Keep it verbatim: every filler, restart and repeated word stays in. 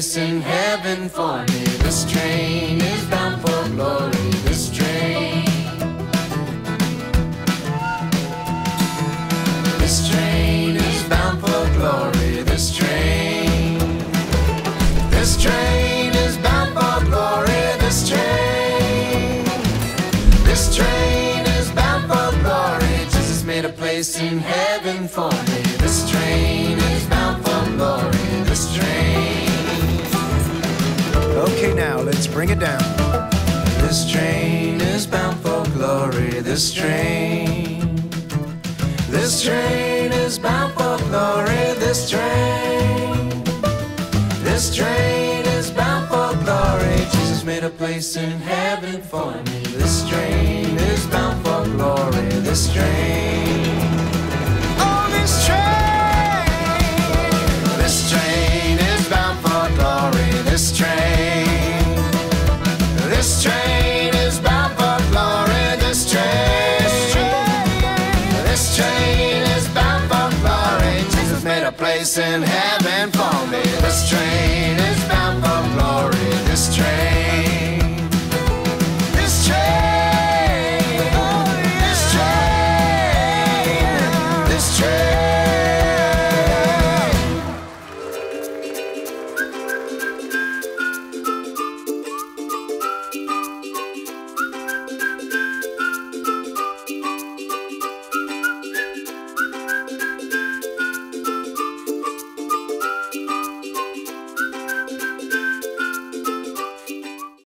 place in heaven for me. This train is bound for glory. This train, this train is bound for glory. This train, this train is bound for glory. This train, this train is bound for glory. Jesus made a place in heaven for me. This train is bound for glory. This train. Okay, now let's bring it down. This train is bound for glory. This train. This train is bound for glory. This train. This train is bound for glory. Jesus made a place in heaven for me. This train is bound for glory. This train. Oh, this train. This train, this train is bound for glory. This train, this train is bound for glory. Jesus made a place in heaven for me. This train.